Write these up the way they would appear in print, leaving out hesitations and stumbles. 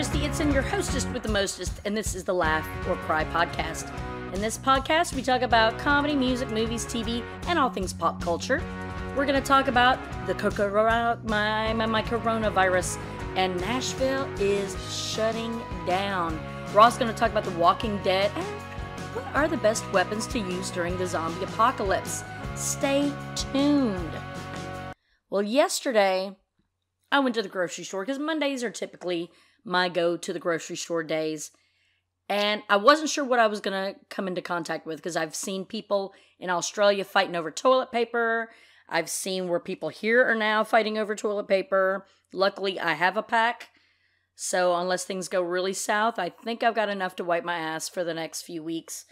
Christy Eidson, your hostess with the mostest, and this is the Laugh or Cry podcast. In this podcast, we talk about comedy, music, movies, TV, and all things pop culture. We're going to talk about the coronavirus, and Nashville is shutting down. We're also going to talk about The Walking Dead, and what are the best weapons to use during the zombie apocalypse. Stay tuned. Well, yesterday, I went to the grocery store because Mondays are typically my go-to-the-grocery-store days. And I wasn't sure what I was going to come into contact with because I've seen people in Australia fighting over toilet paper. I've seen where people here are now fighting over toilet paper. Luckily, I have a pack. So unless things go really south, I think I've got enough to wipe my ass for the next few weeks.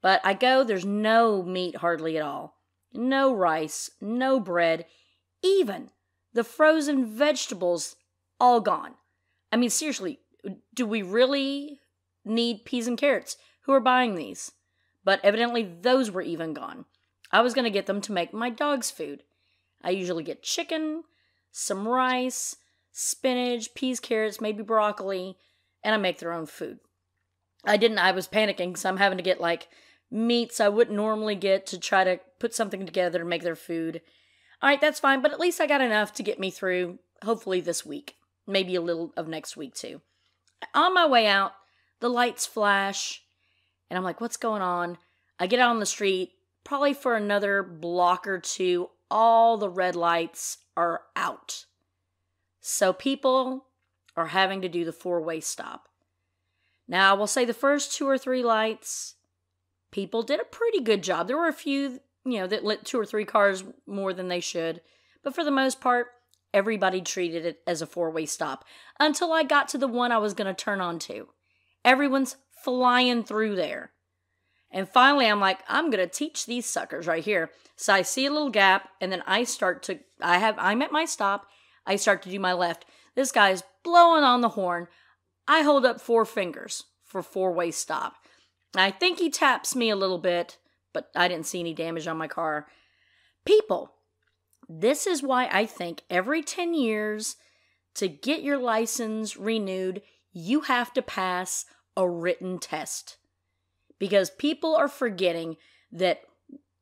But I go, there's no meat hardly at all. No rice, no bread, even the frozen vegetables, all gone. I mean, seriously, do we really need peas and carrots? Who are buying these? But evidently, those were even gone. I was going to get them to make my dog's food. I usually get chicken, some rice, spinach, peas, carrots, maybe broccoli, and I make their own food. I didn't. I was panicking because I'm having to get, like, meats I wouldn't normally get to try to put something together to make their food. All right, that's fine, but at least I got enough to get me through, hopefully this week. Maybe a little of next week, too. On my way out, the lights flash, and I'm like, what's going on? I get out on the street, probably for another block or two, all the red lights are out. So people are having to do the four-way stop. Now, I will say the first two or three lights, people did a pretty good job. There were a few, you know, that lit two or three cars more than they should. But for the most part, everybody treated it as a four-way stop until I got to the one I was going to turn on to. Everyone's flying through there. And finally, I'm like, I'm going to teach these suckers right here. So I see a little gap, and then I'm at my stop. I start to do my left. This guy's blowing on the horn. I hold up four fingers for four-way stop. I think he taps me a little bit, but I didn't see any damage on my car. People, this is why I think every 10 years to get your license renewed, you have to pass a written test. Because people are forgetting that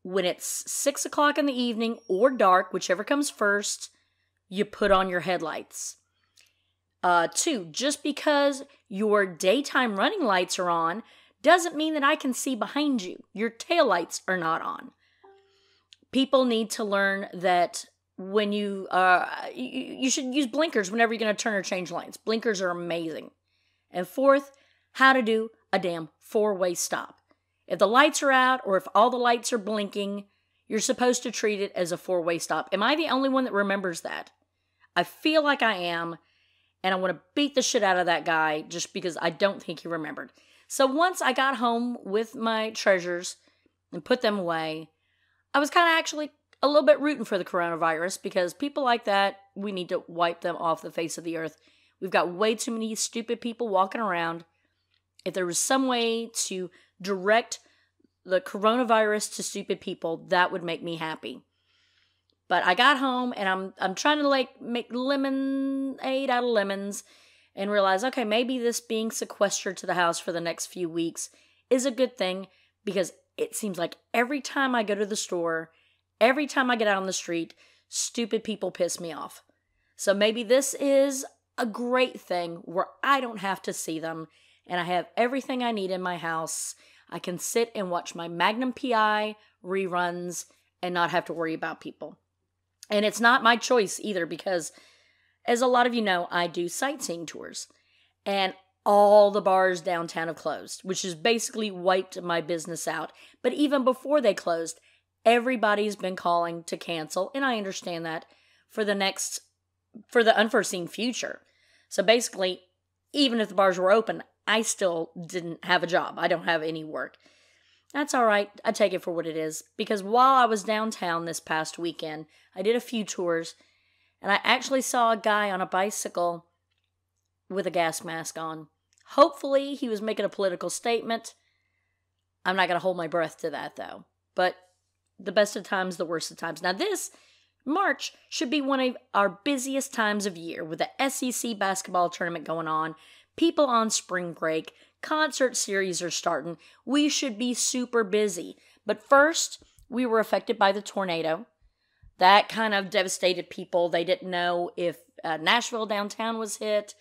when it's 6 o'clock in the evening or dark, whichever comes first, you put on your headlights. Two, just because your daytime running lights are on doesn't mean that I can see behind you. Your taillights are not on. People need to learn that when you should use blinkers whenever you're going to turn or change lanes. Blinkers are amazing. And fourth, how to do a damn four-way stop. If the lights are out or if all the lights are blinking, you're supposed to treat it as a four-way stop. Am I the only one that remembers that? I feel like I am, and I want to beat the shit out of that guy just because I don't think he remembered. So once I got home with my treasures and put them away, I was kind of actually a little bit rooting for the coronavirus because people like that, we need to wipe them off the face of the earth. We've got way too many stupid people walking around. If there was some way to direct the coronavirus to stupid people, that would make me happy. But I got home and I'm trying to, like, make lemonade out of lemons. And realize, okay, maybe this being sequestered to the house for the next few weeks is a good thing because it seems like every time I go to the store, every time I get out on the street, stupid people piss me off. So maybe this is a great thing where I don't have to see them and I have everything I need in my house. I can sit and watch my Magnum PI reruns and not have to worry about people. And it's not my choice either because, as a lot of you know, I do sightseeing tours, and all the bars downtown have closed, which has basically wiped my business out. But even before they closed, everybody's been calling to cancel, and I understand that for the unforeseen future. So basically, even if the bars were open, I still didn't have a job. I don't have any work. That's all right. I take it for what it is, because while I was downtown this past weekend, I did a few tours. And I actually saw a guy on a bicycle with a gas mask on. Hopefully, he was making a political statement. I'm not going to hold my breath to that, though. But the best of times, the worst of times. Now, this March should be one of our busiest times of year with the SEC basketball tournament going on. people on spring break, concert series are starting. We should be super busy. But first, we were affected by the tornado. That kind of devastated people. They didn't know if Nashville downtown was hit.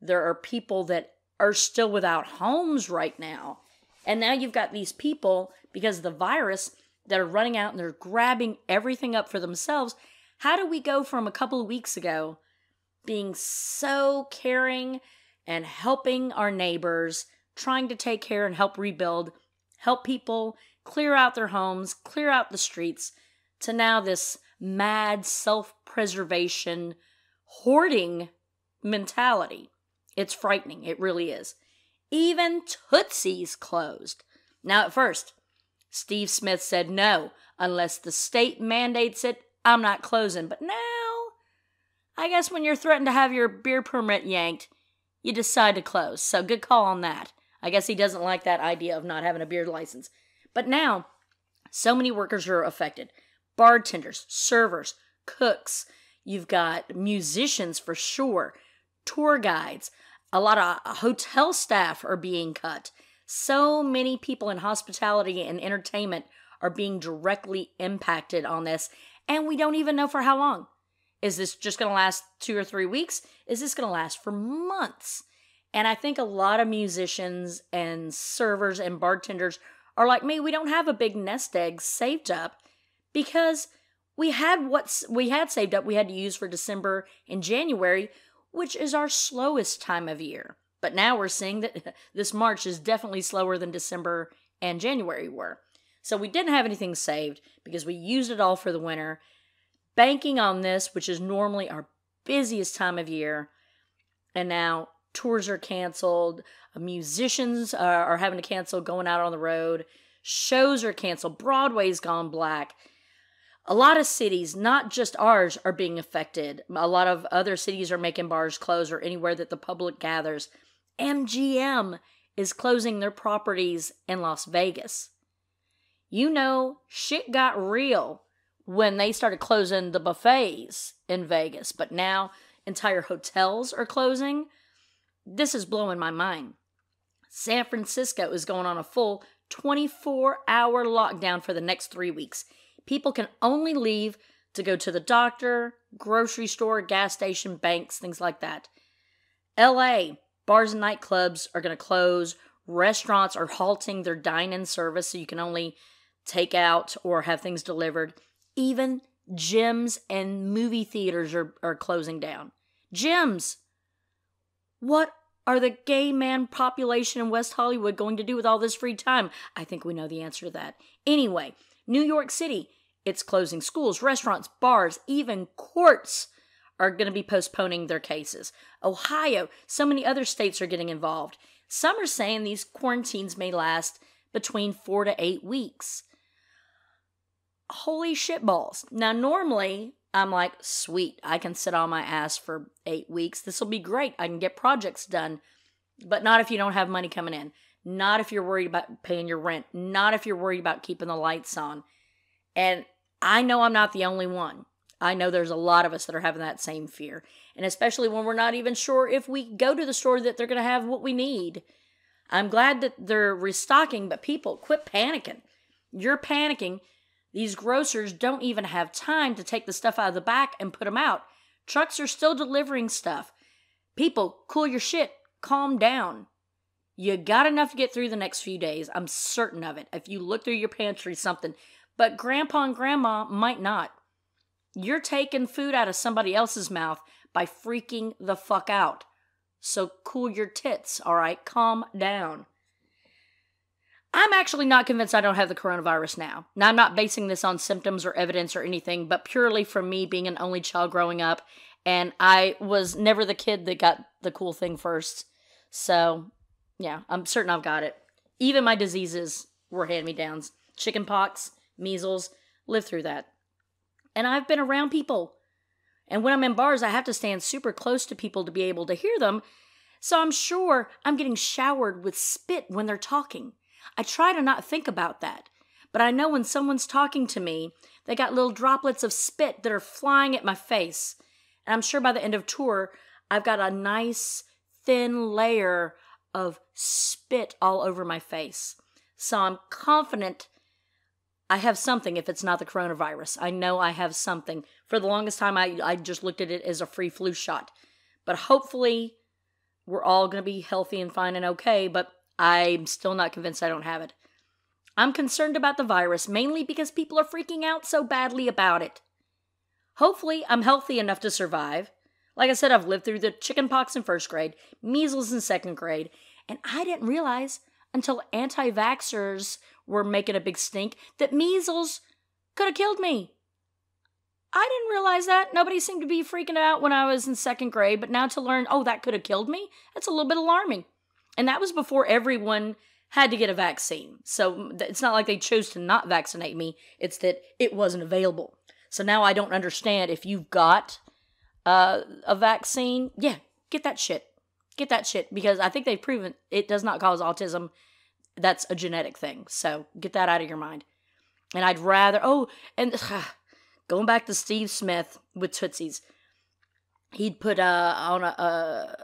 There are people that are still without homes right now. And now you've got these people, because of the virus, that are running out and they're grabbing everything up for themselves. How do we go from a couple of weeks ago being so caring and helping our neighbors, trying to take care and help rebuild, help people clear out their homes, clear out the streets, to now this mad self-preservation hoarding mentality? It's frightening. It really is. Even Tootsies closed. Now, at first, Steve Smith said no, unless the state mandates it, I'm not closing. But now, I guess when you're threatened to have your beer permit yanked, you decide to close. So good call on that. I guess he doesn't like that idea of not having a beer license. But now, so many workers are affected. Bartenders, servers, cooks. You've got musicians for sure. Tour guides. A lot of hotel staff are being cut. So many people in hospitality and entertainment are being directly impacted on this. And we don't even know for how long. Is this just going to last 2 or 3 weeks? Is this going to last for months? And I think a lot of musicians and servers and bartenders are like me. We don't have a big nest egg saved up, because we had what we had saved up we had to use for December and January, which is our slowest time of year. But now we're seeing that this March is definitely slower than December and January were. So we didn't have anything saved because we used it all for the winter. Banking on this, which is normally our busiest time of year, and now tours are canceled, musicians are having to cancel going out on the road, shows are canceled, Broadway's gone black. A lot of cities, not just ours, are being affected. A lot of other cities are making bars close or anywhere that the public gathers. MGM is closing their properties in Las Vegas. You know, shit got real when they started closing the buffets in Vegas. But now entire hotels are closing. This is blowing my mind. San Francisco is going on a full 24-hour lockdown for the next 3 weeks. People can only leave to go to the doctor, grocery store, gas station, banks, things like that. LA, bars and nightclubs are going to close. Restaurants are halting their dine-in service, so you can only take out or have things delivered. Even gyms and movie theaters are closing down. Gyms! What are the gay man population in West Hollywood going to do with all this free time? I think we know the answer to that. Anyway, New York City, it's closing schools, restaurants, bars, even courts are going to be postponing their cases. Ohio, so many other states are getting involved. Some are saying these quarantines may last between 4 to 8 weeks. Holy shitballs. Now, normally, I'm like, sweet, I can sit on my ass for 8 weeks. This will be great. I can get projects done. But not if you don't have money coming in. Not if you're worried about paying your rent. Not if you're worried about keeping the lights on. And I know I'm not the only one. I know there's a lot of us that are having that same fear. And especially when we're not even sure if we go to the store that they're going to have what we need. I'm glad that they're restocking, but people, quit panicking. You're panicking. These grocers don't even have time to take the stuff out of the back and put them out. Trucks are still delivering stuff. People, cool your shit. Calm down. You got enough to get through the next few days. I'm certain of it. If you look through your pantry, something. But Grandpa and Grandma might not. You're taking food out of somebody else's mouth by freaking the fuck out. So cool your tits, all right? Calm down. I'm actually not convinced I don't have the coronavirus now. Now, I'm not basing this on symptoms or evidence or anything, but purely from me being an only child growing up, and I was never the kid that got the cool thing first. So, yeah, I'm certain I've got it. Even my diseases were hand-me-downs. Chicken pox, measles, lived through that. And I've been around people. And when I'm in bars, I have to stand super close to people to be able to hear them. So I'm sure I'm getting showered with spit when they're talking. I try to not think about that, but I know when someone's talking to me, they got little droplets of spit that are flying at my face. And I'm sure by the end of tour, I've got a nice, thin layer of spit all over my face. So I'm confident I have something if it's not the coronavirus. I know I have something. For the longest time, I just looked at it as a free flu shot. But hopefully, we're all going to be healthy and fine and okay, but I'm still not convinced I don't have it. I'm concerned about the virus, mainly because people are freaking out so badly about it. Hopefully, I'm healthy enough to survive. Like I said, I've lived through the chickenpox in first grade, measles in second grade, and I didn't realize until anti-vaxxers were making a big stink that measles could have killed me. I didn't realize that. Nobody seemed to be freaking out when I was in second grade, but now to learn, oh, that could have killed me, that's a little bit alarming. And that was before everyone had to get a vaccine. So it's not like they chose to not vaccinate me. It's that it wasn't available. So now I don't understand if you've got a vaccine. Yeah, get that shit. Get that shit, because I think they've proven it does not cause autism. That's a genetic thing. So get that out of your mind. And I'd rather, oh, and... Going back to Steve Smith with Tootsies, he'd put on a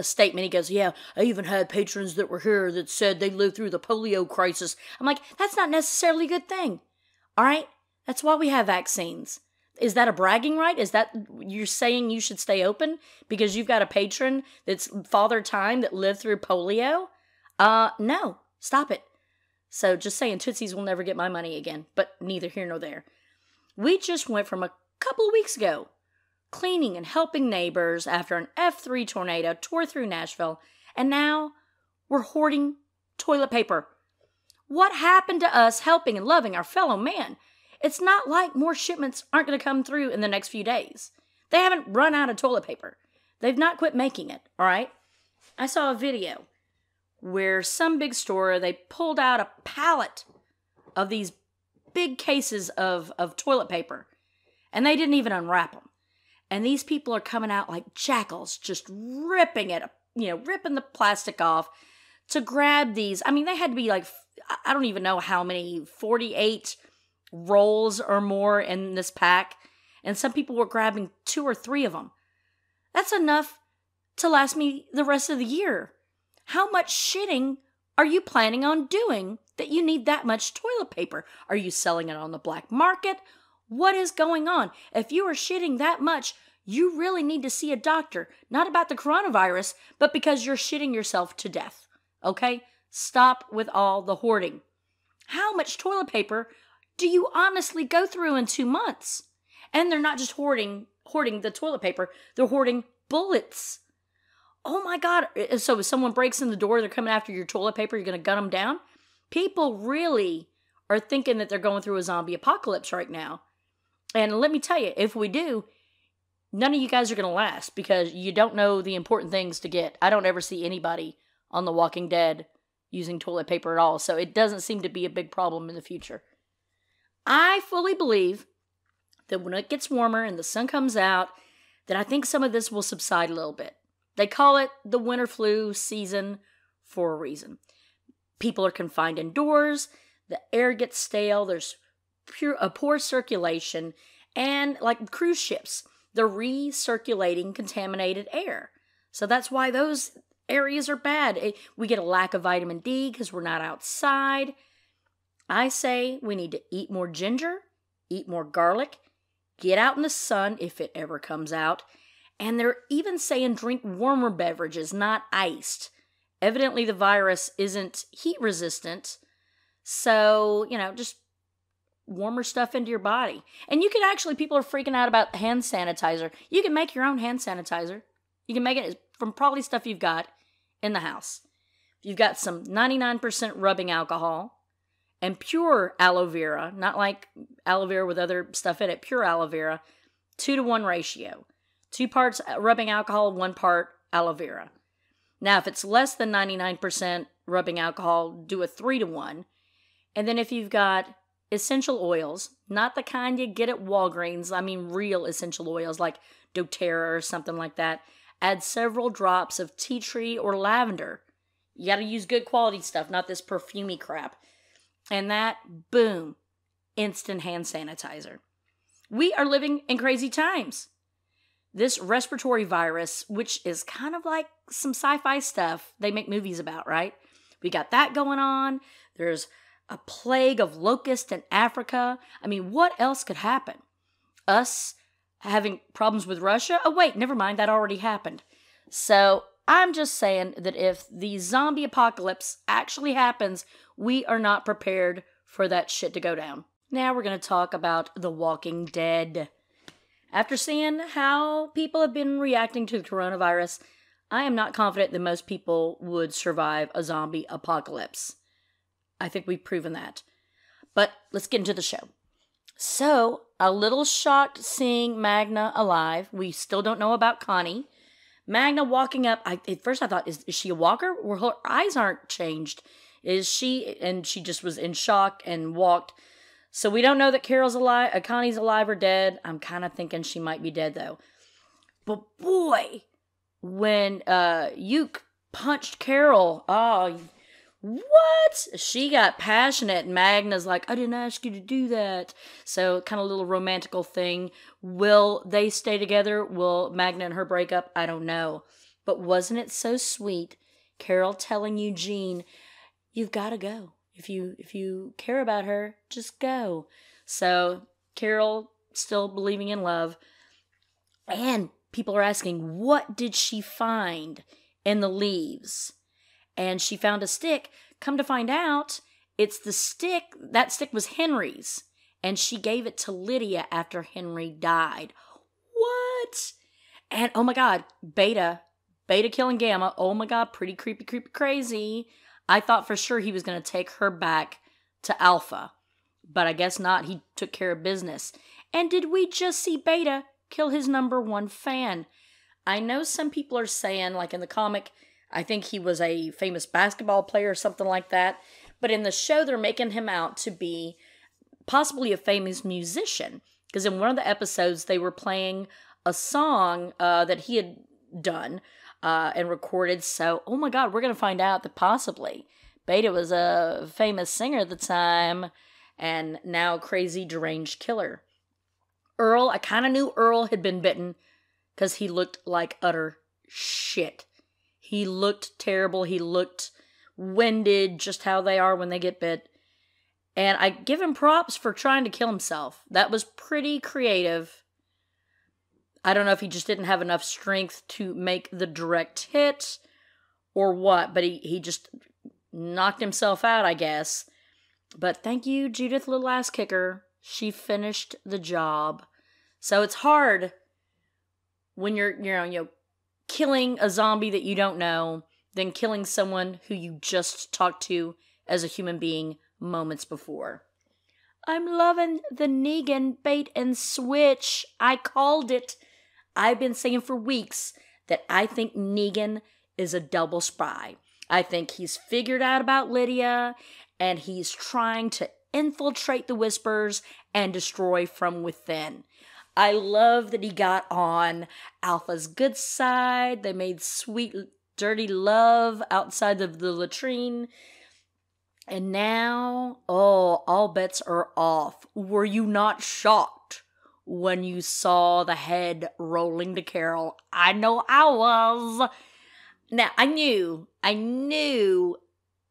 statement, he goes, yeah, I even had patrons that were here that said they lived through the polio crisis. I'm like, that's not necessarily a good thing, all right? That's why we have vaccines. Is that a bragging right? Is that you're saying you should stay open because you've got a patron that's Father Time that lived through polio? No, stop it. So just saying Tootsies will never get my money again, but neither here nor there. We just went from a couple of weeks ago cleaning and helping neighbors after an F3 tornado tore through Nashville, and now we're hoarding toilet paper. What happened to us helping and loving our fellow man? It's not like more shipments aren't going to come through in the next few days. They haven't run out of toilet paper. They've not quit making it, all right? I saw a video where some big store, they pulled out a pallet of these big cases of toilet paper, and they didn't even unwrap them. And these people are coming out like jackals, just ripping it, you know, ripping the plastic off to grab these. I mean, they had to be like, I don't even know how many, 48 rolls or more in this pack. And some people were grabbing 2 or 3 of them. That's enough to last me the rest of the year. How much shitting are you planning on doing that you need that much toilet paper? Are you selling it on the black market? What is going on? If you are shitting that much, you really need to see a doctor. Not about the coronavirus, but because you're shitting yourself to death. Okay? Stop with all the hoarding. How much toilet paper do you honestly go through in 2 months? And they're not just hoarding the toilet paper. They're hoarding bullets. Oh my God. So if someone breaks in the door, they're coming after your toilet paper, you're going to gun them down? People really are thinking that they're going through a zombie apocalypse right now. And let me tell you, if we do, none of you guys are going to last because you don't know the important things to get. I don't ever see anybody on The Walking Dead using toilet paper at all, so it doesn't seem to be a big problem in the future. I fully believe that when it gets warmer and the sun comes out, that I think some of this will subside a little bit. They call it the winter flu season for a reason. People are confined indoors, the air gets stale, there's poor circulation, and like cruise ships, they're recirculating contaminated air. So that's why those areas are bad. We get a lack of vitamin D because we're not outside. I say we need to eat more ginger, eat more garlic, get out in the sun if it ever comes out, and they're even saying drink warmer beverages, not iced. Evidently, the virus isn't heat resistant, so, you know, just warmer stuff into your body. And you can actually, people are freaking out about hand sanitizer. You can make your own hand sanitizer. You can make it from probably stuff you've got in the house. You've got some 99% rubbing alcohol and pure aloe vera, not like aloe vera with other stuff in it, pure aloe vera, 2-to-1 ratio. 2 parts rubbing alcohol, 1 part aloe vera. Now, if it's less than 99% rubbing alcohol, do a 3-to-1. And then if you've got essential oils, not the kind you get at Walgreens, I mean real essential oils like doTERRA or something like that, add several drops of tea tree or lavender. You got to use good quality stuff, not this perfumey crap. And that, boom, instant hand sanitizer. We are living in crazy times. This respiratory virus, which is kind of like some sci-fi stuff they make movies about, right? We got that going on. There's a plague of locusts in Africa. I mean, what else could happen? Us having problems with Russia? Oh, wait, never mind. That already happened. So I'm just saying that if the zombie apocalypse actually happens, we are not prepared for that shit to go down. Now we're going to talk about The Walking Dead. After seeing how people have been reacting to the coronavirus, I am not confident that most people would survive a zombie apocalypse. I think we've proven that. But let's get into the show. So, a little shocked seeing Magna alive. We still don't know about Connie. Magna walking up. At first I thought, is she a walker? Well, her eyes aren't changed. Is she? And she just was in shock and walked. So we don't know that Carol's alive, Connie's alive or dead. I'm kind of thinking she might be dead though. But boy, when Yuke punched Carol, oh, what? She got passionate. Magna's like, I didn't ask you to do that. So kind of a little romantical thing. Will they stay together? Will Magna and her break up? I don't know. But wasn't it so sweet? Carol telling Eugene, you've got to go. If you care about her, just go. So Carol still believing in love. And people are asking, what did she find in the leaves? And she found a stick. Come to find out, it's the stick. That stick was Henry's. And she gave it to Lydia after Henry died. What? And oh my God, Beta killing Gamma. Oh my God, pretty creepy, crazy. I thought for sure he was going to take her back to Alpha, but I guess not. He took care of business. And did we just see Beta kill his #1 fan? I know some people are saying, like in the comic, I think he was a famous basketball player or something like that, but in the show, they're making him out to be possibly a famous musician, because in one of the episodes, they were playing a song that he had done and recorded. So, oh my God, we're going to find out that possibly Beta was a famous singer at the time and now crazy deranged killer. Earl, I kind of knew Earl had been bitten because he looked like utter shit. He looked terrible. He looked winded, just how they are when they get bit. And I give him props for trying to kill himself. That was pretty creative. I don't know if he just didn't have enough strength to make the direct hit or what, but he just knocked himself out, I guess. But thank you, Judith Little Ass Kicker. She finished the job. So it's hard when you're killing a zombie that you don't know, than killing someone who you just talked to as a human being moments before. I'm loving the Negan bait and switch. I called it. I've been saying for weeks that I think Negan is a double spy. I think he's figured out about Lydia, and he's trying to infiltrate the Whispers and destroy from within. I love that he got on Alpha's good side. They made sweet, dirty love outside of the latrine. And now, oh, all bets are off. Were you not shocked when you saw the head rolling to Carol? I know I was. Now, I knew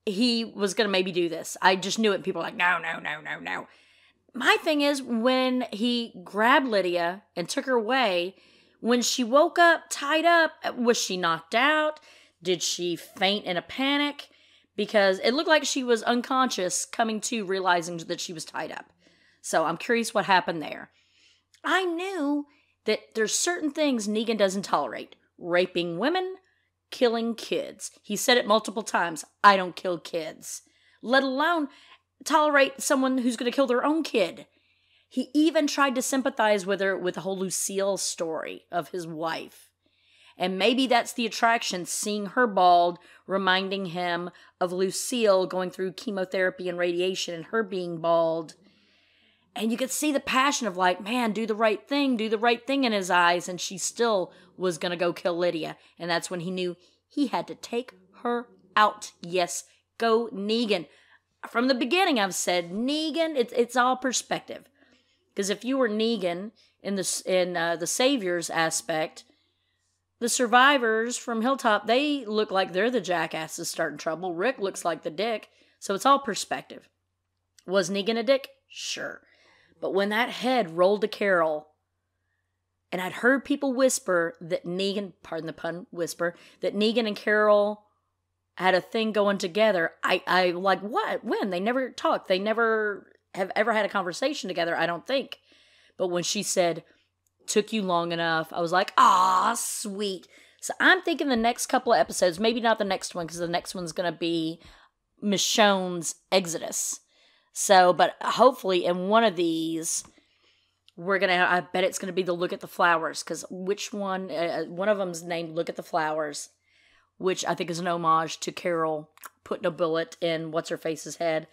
he was going to maybe do this. I just knew it. People were like, no. My thing is, when he grabbed Lydia and took her away, when she woke up, tied up, was she knocked out? Did she faint in a panic? Because it looked like she was unconscious, coming to realizing that she was tied up. So I'm curious what happened there. I knew that there's certain things Negan doesn't tolerate. Raping women, killing kids. He said it multiple times. I don't kill kids. Let alone tolerate someone who's going to kill their own kid. He even tried to sympathize with her with the whole Lucille story of his wife. And maybe that's the attraction, seeing her bald, reminding him of Lucille going through chemotherapy and radiation and her being bald. And you could see the passion of like, man, do the right thing in his eyes. And she still was going to go kill Lydia. And that's when he knew he had to take her out. Yes, go Negan. From the beginning, I've said Negan, it's all perspective. Because if you were Negan in the Saviors aspect, the survivors from Hilltop, they look like they're the jackasses starting trouble. Rick looks like the dick. So it's all perspective. Was Negan a dick? Sure. But when that head rolled to Carol, and I'd heard people whisper that Negan, pardon the pun, whisper, that Negan and Carol had a thing going together. I like, what? When? They never talked. They never have ever had a conversation together, I don't think. But when she said, took you long enough, I was like, ah, sweet. So I'm thinking the next couple of episodes, maybe not the next one, because the next one's going to be Michonne's exodus. So, but hopefully in one of these, we're going to, I bet it's going to be the Look at the Flowers, because which one, one of them's named Look at the Flowers, which I think is an homage to Carol putting a bullet in What's-Her-Face's head.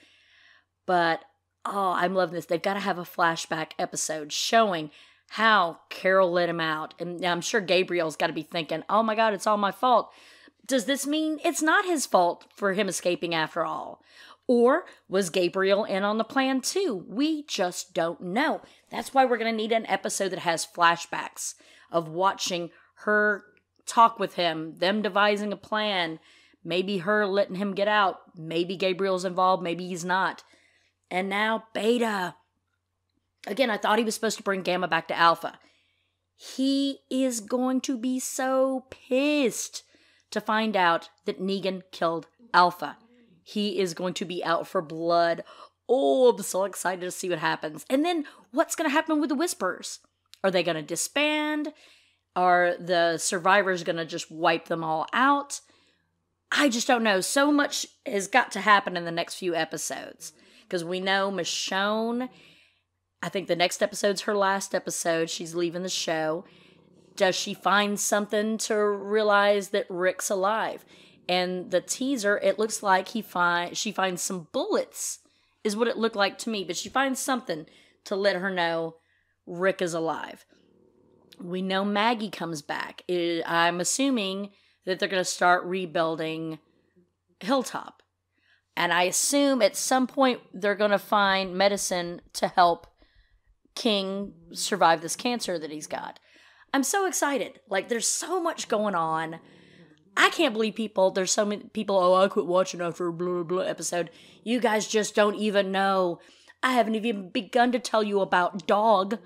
But, oh, I'm loving this. They've got to have a flashback episode showing how Carol let him out. And I'm sure Gabriel's got to be thinking, oh my God, it's all my fault. Does this mean it's not his fault for him escaping after all? Or was Gabriel in on the plan too? We just don't know. That's why we're going to need an episode that has flashbacks of watching her talk with him, them devising a plan, maybe her letting him get out, maybe Gabriel's involved, maybe he's not. And now Beta. Again, I thought he was supposed to bring Gamma back to Alpha. He is going to be so pissed to find out that Negan killed Alpha. He is going to be out for blood. Oh, I'm so excited to see what happens. And then what's going to happen with the Whisperers? Are they going to disband? Are the survivors going to just wipe them all out? I just don't know. So much has got to happen in the next few episodes. Because we know Michonne, I think the next episode's her last episode. She's leaving the show. Does she find something to realize that Rick's alive? And the teaser, it looks like she finds some bullets, is what it looked like to me. But she finds something to let her know Rick is alive. We know Maggie comes back. I'm assuming that they're going to start rebuilding Hilltop. And I assume at some point they're going to find medicine to help King survive this cancer that he's got. I'm so excited. Like, there's so much going on. I can't believe people, there's so many people, oh, I quit watching after a blah, blah, blah episode. You guys just don't even know. I haven't even begun to tell you about Dog.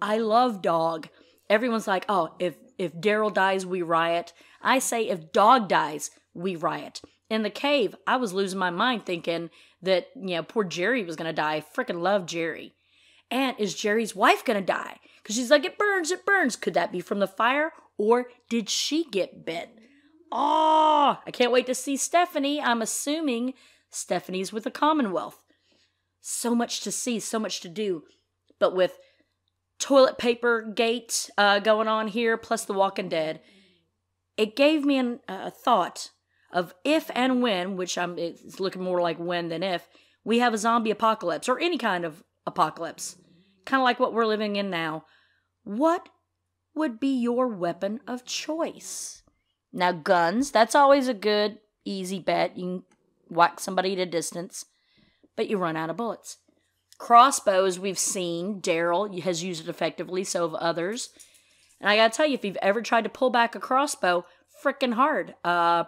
I love Dog. Everyone's like, oh, if Daryl dies, we riot. I say if Dog dies, we riot. In the cave, I was losing my mind thinking that, you know, poor Jerry was going to die. I freaking love Jerry. And is Jerry's wife going to die? Because she's like, it burns, it burns. Could that be from the fire? Or did she get bit? Oh, I can't wait to see Stephanie. I'm assuming Stephanie's with the Commonwealth. So much to see, so much to do. But with toilet paper gate going on here, plus The Walking Dead, it gave me a thought of if and when, which it's looking more like when than if, we have a zombie apocalypse or any kind of apocalypse, kind of like what we're living in now, what would be your weapon of choice? Now, guns, that's always a good, easy bet. You can whack somebody at a distance, but you run out of bullets. Crossbows, we've seen. Daryl has used it effectively, so have others. And I gotta tell you, if you've ever tried to pull back a crossbow, freaking hard.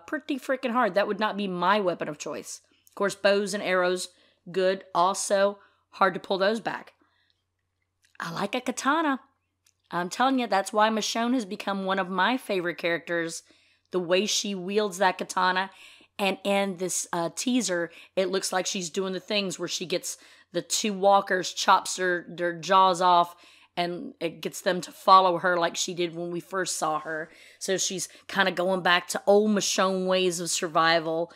Pretty freaking hard. That would not be my weapon of choice. Of course, bows and arrows, good. Also, hard to pull those back. I like a katana. I'm telling you, that's why Michonne has become one of my favorite characters. The way she wields that katana. And in this teaser, it looks like she's doing the things where she gets the two walkers, chops their jaws off, and it gets them to follow her like she did when we first saw her. So she's kind of going back to old Michonne ways of survival.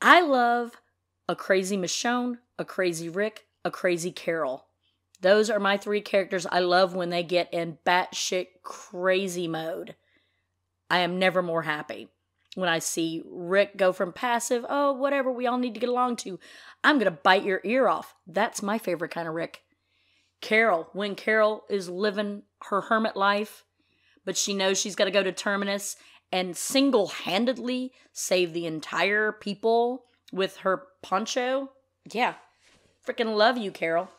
I love a crazy Michonne, a crazy Rick, a crazy Carol. Those are my three characters I love when they get in batshit crazy mode. I am never more happy. When I see Rick go from passive, oh, whatever, we all need to get along to, I'm going to bite your ear off. That's my favorite kind of Rick. Carol, when Carol is living her hermit life, but she knows she's got to go to Terminus and single-handedly save the entire people with her poncho. Yeah, freaking love you, Carol.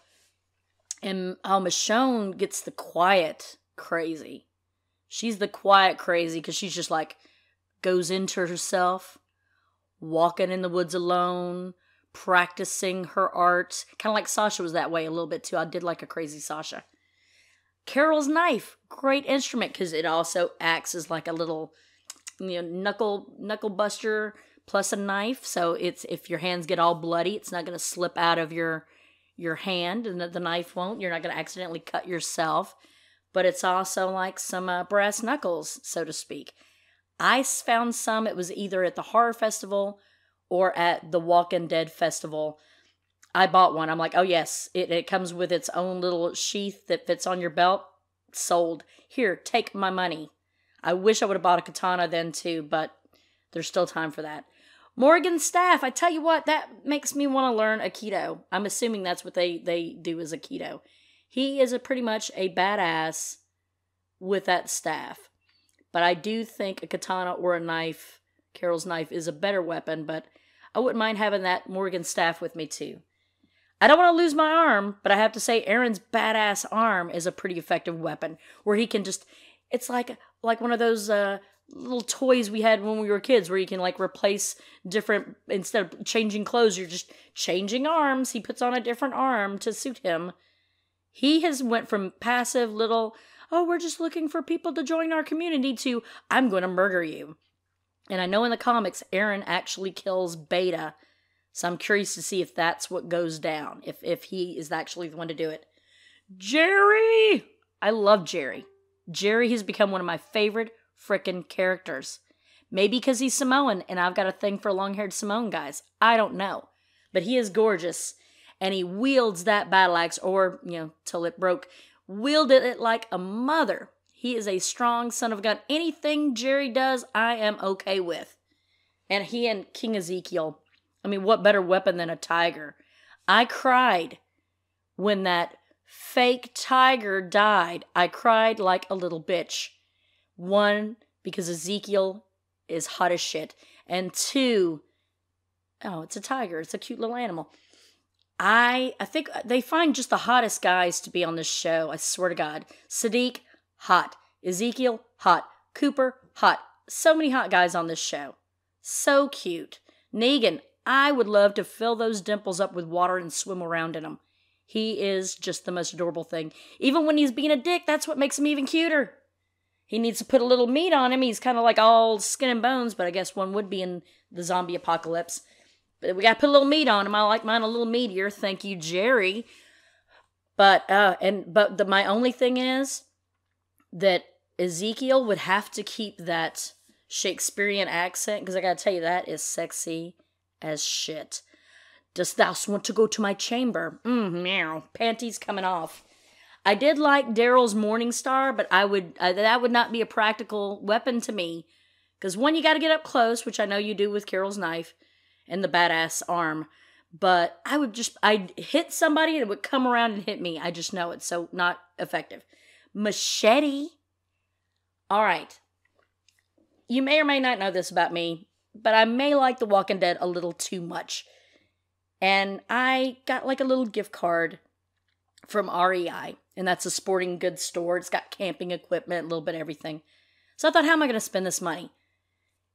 And how Michonne gets the quiet crazy. She's the quiet crazy because she's just like, goes into herself, walking in the woods alone, practicing her art. Kind of like Sasha was that way a little bit too. I did like a crazy Sasha. Carol's knife, great instrument because it also acts as like a little, you know, knuckle buster plus a knife. So it's, if your hands get all bloody, it's not going to slip out of your hand, and the knife won't. You're not going to accidentally cut yourself. But it's also like some brass knuckles, so to speak. I found some. It was either at the horror festival or at the Walking Dead festival. I bought one. I'm like, oh yes, it comes with its own little sheath that fits on your belt. Sold. Here, take my money. I wish I would have bought a katana then too, but there's still time for that. Morgan's staff. I tell you what, that makes me want to learn Aikido. I'm assuming that's what they do is Aikido. He is pretty much a badass with that staff. But I do think a katana or a knife, Carol's knife, is a better weapon, but I wouldn't mind having that Morgan staff with me too. I don't want to lose my arm, but I have to say Aaron's badass arm is a pretty effective weapon where he can just, it's like one of those little toys we had when we were kids where you can like replace different, instead of changing clothes, you're just changing arms. He puts on a different arm to suit him. He has went from passive little, oh, we're just looking for people to join our community to, I'm going to murder you. And I know in the comics, Aaron actually kills Beta. So I'm curious to see if that's what goes down. If he is actually the one to do it. Jerry! I love Jerry. Jerry has become one of my favorite frickin' characters. Maybe because he's Samoan and I've got a thing for long-haired Samoan guys. I don't know. But he is gorgeous. And he wields that battle axe, or, you know, till it broke, wielded it like a mother. He is a strong son of a gun. Anything Jerry does, I am okay with. And he and King Ezekiel, I mean, what better weapon than a tiger? I cried when that fake tiger died. I cried like a little bitch. One, because Ezekiel is hot as shit. And two, oh, it's a tiger. It's a cute little animal. I think they find just the hottest guys to be on this show. I swear to God. Sadiq, hot. Ezekiel, hot. Cooper, hot. So many hot guys on this show. So cute. Negan, I would love to fill those dimples up with water and swim around in them. He is just the most adorable thing. Even when he's being a dick, that's what makes him even cuter. He needs to put a little meat on him. He's kind of like all skin and bones, but I guess one would be in the zombie apocalypse. But we got to put a little meat on him. I like mine a little meatier. Thank you, Jerry. But my only thing is that Ezekiel would have to keep that Shakespearean accent, because I got to tell you, that is sexy as shit. Dost thou want to go to my chamber? Meow. Panties coming off. I did like Daryl's Morningstar, but that would not be a practical weapon to me. Because one, you got to get up close, which I know you do with Carol's knife and the badass arm. But I'd hit somebody and it would come around and hit me. I just know it's so not effective. Machete. All right. You may or may not know this about me, but I may like The Walking Dead a little too much. And I got like a little gift card from REI. And that's a sporting goods store. It's got camping equipment, a little bit of everything. So I thought, how am I going to spend this money?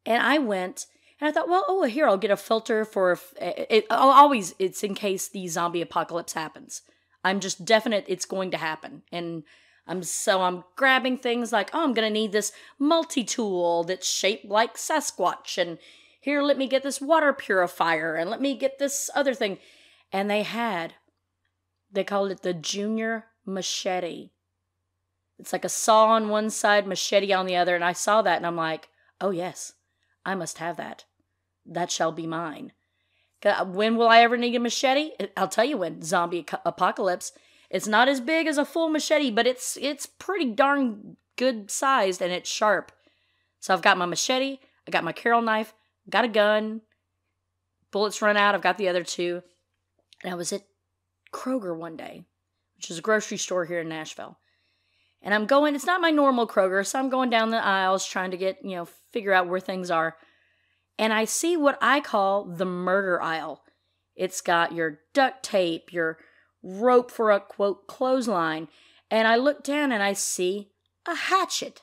And I went, and I thought, well, oh, here, I'll get a filter for... It's in case the zombie apocalypse happens. I'm just definite it's going to happen. And I'm grabbing things like, oh, I'm going to need this multi-tool that's shaped like Sasquatch, and here, let me get this water purifier, and let me get this other thing. And they called it the Junior Machete. It's like a saw on one side, machete on the other, and I saw that, and I'm like, oh, yes, I must have that. That shall be mine. When will I ever need a machete? I'll tell you when, zombie apocalypse. It's not as big as a full machete, but it's pretty darn good sized, and it's sharp. So I've got my machete, I got my Carol knife, got a gun, bullets run out, I've got the other two. And I was at Kroger one day, which is a grocery store here in Nashville. And I'm going, it's not my normal Kroger, so I'm going down the aisles trying to get, you know, figure out where things are. And I see what I call the murder aisle. It's got your duct tape, your rope for a, quote, clothesline, and I look down and I see a hatchet.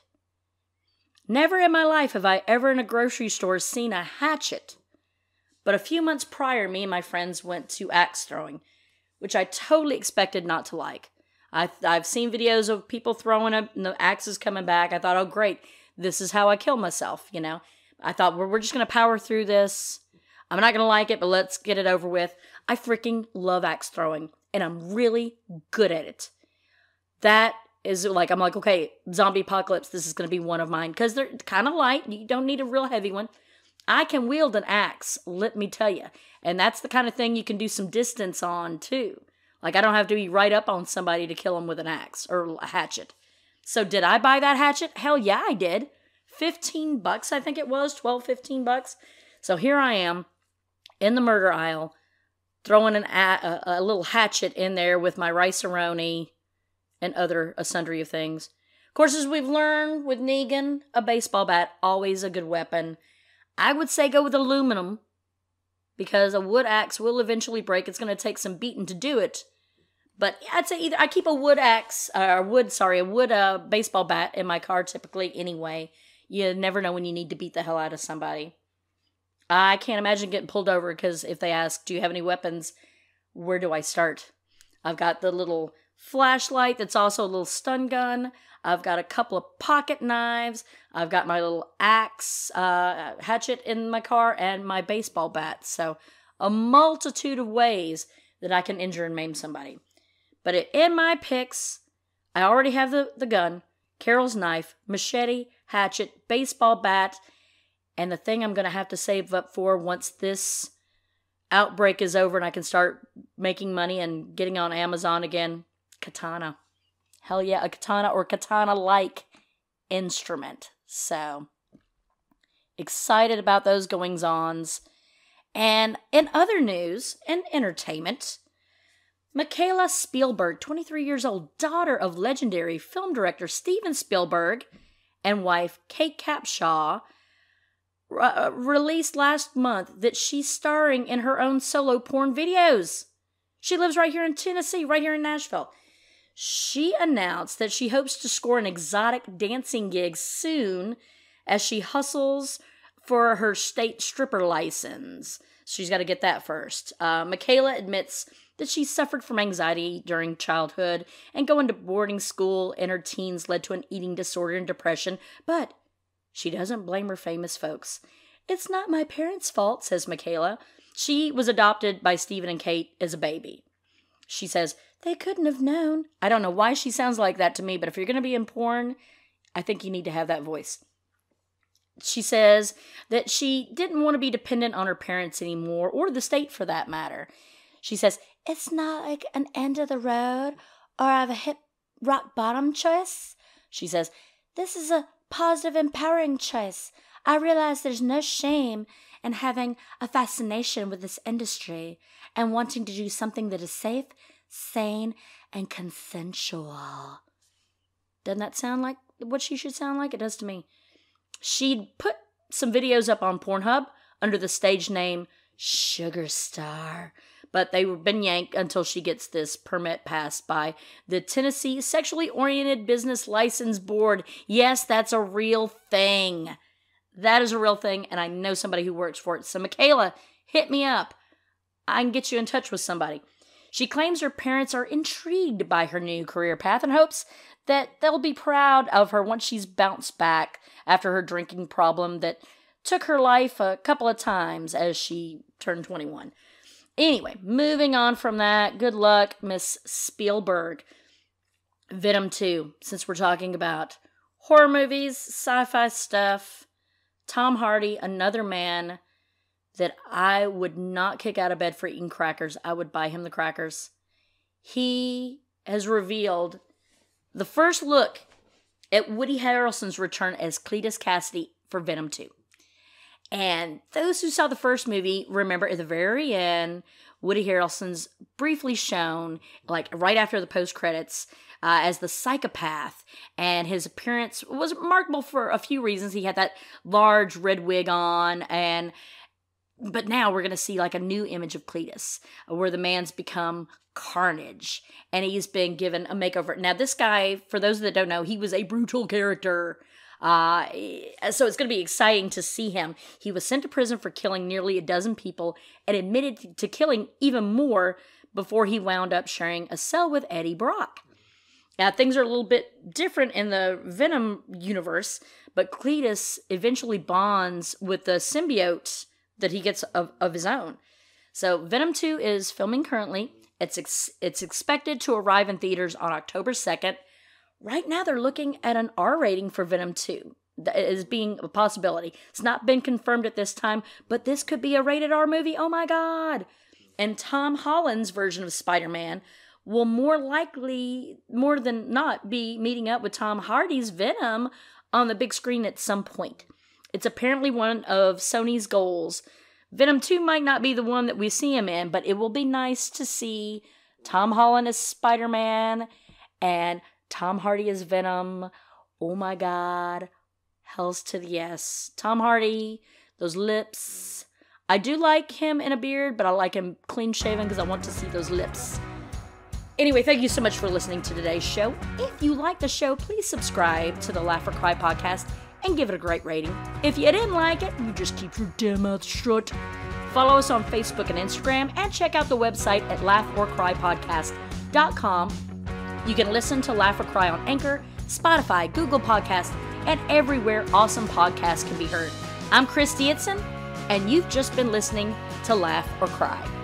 Never in my life have I ever in a grocery store seen a hatchet. But a few months prior, me and my friends went to axe throwing, which I totally expected not to like. I've seen videos of people throwing up and the axes coming back. I thought, oh, great, this is how I kill myself, you know. I thought, we're just going to power through this. I'm not going to like it, but let's get it over with. I freaking love axe throwing, and I'm really good at it. That is like, I'm like, okay, Zombie Apocalypse, this is going to be one of mine. Because they're kind of light. You don't need a real heavy one. I can wield an axe, let me tell you. And that's the kind of thing you can do some distance on, too. Like, I don't have to be right up on somebody to kill them with an axe or a hatchet. So did I buy that hatchet? Hell yeah, I did. $15, I think it was. 12, 15 bucks. So here I am in the murder aisle, throwing a little hatchet in there with my rice-a-roni and other a sundry of things. Of course, as we've learned with Negan, a baseball bat, always a good weapon. I would say go with aluminum, because a wood axe will eventually break. It's going to take some beating to do it. But I'd say either I keep a wood axe, a wood baseball bat in my car typically anyway. You never know when you need to beat the hell out of somebody. I can't imagine getting pulled over, because if they ask, do you have any weapons, where do I start? I've got the little flashlight that's also a little stun gun. I've got a couple of pocket knives. I've got my little axe hatchet in my car and my baseball bat. So a multitude of ways that I can injure and maim somebody. But in my picks, I already have the gun, Carol's knife, machete, hatchet, baseball bat, and the thing I'm going to have to save up for once this outbreak is over and I can start making money and getting on Amazon again, katana. Hell yeah, a katana or katana-like instrument. So, excited about those goings-ons. And in other news and entertainment, Michaela Spielberg, 23 years old, daughter of legendary film director Steven Spielberg and wife Kate Capshaw, released last month that she's starring in her own solo porn videos. She lives right here in Tennessee, right here in Nashville. She announced that she hopes to score an exotic dancing gig soon as she hustles for her state stripper license. She's got to get that first. Michaela admits that she suffered from anxiety during childhood, and going to boarding school in her teens led to an eating disorder and depression, but she doesn't blame her famous folks. It's not my parents' fault, says Michaela. She was adopted by Stephen and Kate as a baby. She says, they couldn't have known. I don't know why she sounds like that to me, but if you're going to be in porn, I think you need to have that voice. She says that she didn't want to be dependent on her parents anymore, or the state for that matter. She says, it's not like an end of the road, or I have a hip rock bottom choice. She says, this is a positive, empowering choice. I realize there's no shame in having a fascination with this industry and wanting to do something that is safe, sane, and consensual. Doesn't that sound like what she should sound like? It does to me. She'd put some videos up on Pornhub under the stage name Sugar Star, but they've been yanked until she gets this permit passed by the Tennessee Sexually Oriented Business License Board. Yes, that's a real thing. That is a real thing, and I know somebody who works for it. So, Michaela, hit me up. I can get you in touch with somebody. She claims her parents are intrigued by her new career path and hopes that they'll be proud of her once she's bounced back after her drinking problem that took her life a couple of times as she turned 21. Anyway, moving on from that, good luck, Miss Spielberg. Venom 2, since we're talking about horror movies, sci-fi stuff, Tom Hardy, another man that I would not kick out of bed for eating crackers. I would buy him the crackers. He has revealed the first look at Woody Harrelson's return as Cletus Cassidy for Venom 2. And those who saw the first movie remember at the very end, Woody Harrelson's briefly shown, like right after the post-credits, as the psychopath. And his appearance was remarkable for a few reasons. He had that large red wig on, but now we're going to see like a new image of Cletus, where the man's become carnage, and he's been given a makeover. Now, this guy, for those that don't know, he was a brutal character. So it's going to be exciting to see him. He was sent to prison for killing nearly a dozen people and admitted to killing even more before he wound up sharing a cell with Eddie Brock. Now, things are a little bit different in the Venom universe, but Cletus eventually bonds with the symbiote that he gets of his own. So Venom 2 is filming currently. It's expected to arrive in theaters on October 2nd. Right now, they're looking at an R rating for Venom 2 as being a possibility. It's not been confirmed at this time, but this could be a rated R movie. Oh my God. And Tom Holland's version of Spider-Man will more likely, more than not, be meeting up with Tom Hardy's Venom on the big screen at some point. It's apparently one of Sony's goals. Venom 2 might not be the one that we see him in, but it will be nice to see Tom Holland as Spider-Man and Tom Hardy as Venom. Oh my God. Hells to the yes. Tom Hardy, those lips. I do like him in a beard, but I like him clean shaven because I want to see those lips. Anyway, thank you so much for listening to today's show. If you like the show, please subscribe to the Laugh or Cry podcast and give it a great rating. If you didn't like it, you just keep your damn mouth shut. Follow us on Facebook and Instagram and check out the website at laughorecrypodcast.com. You can listen to Laugh or Cry on Anchor, Spotify, Google Podcasts, and everywhere awesome podcasts can be heard. I'm Christy Eidson, and you've just been listening to Laugh or Cry.